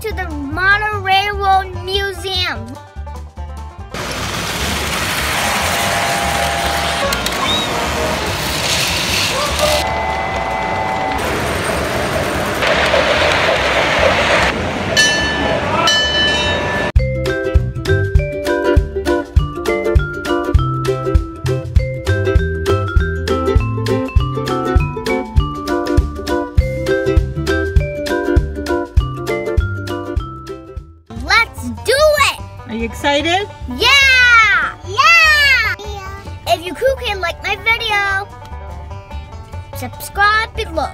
to the Model Railroad Museum. Are you excited? Yeah! Yeah! If you can like my video, subscribe below.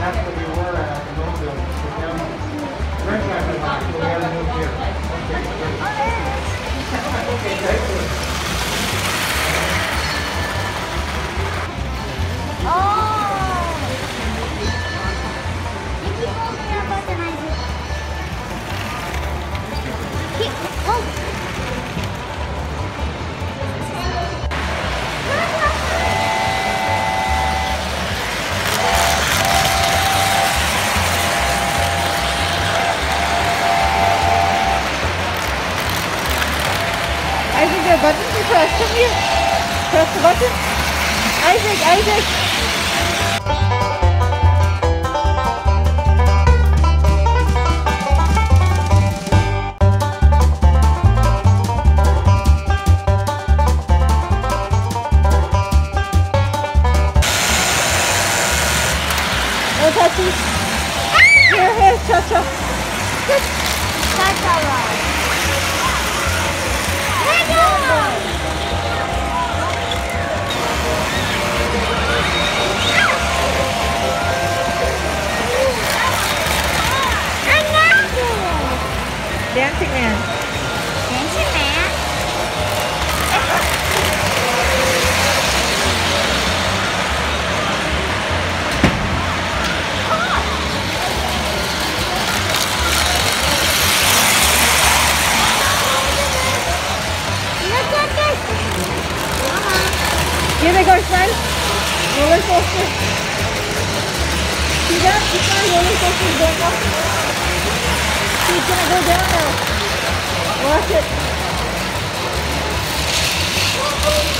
That's where we were at the old building. So now, right after that, we had a new here. Okay, excellent. Oh! Keep holding up. Keep holding. Buttons to press. Come here. Press the button. Isaac, Isaac. No touchy. Here, here, cha-cha. Good. Cha-cha. Dancing man. Dancing man? Look at this! Here they go, son. Roller coaster. See that? You saw roller coaster going up. He's going to go down now. Watch it.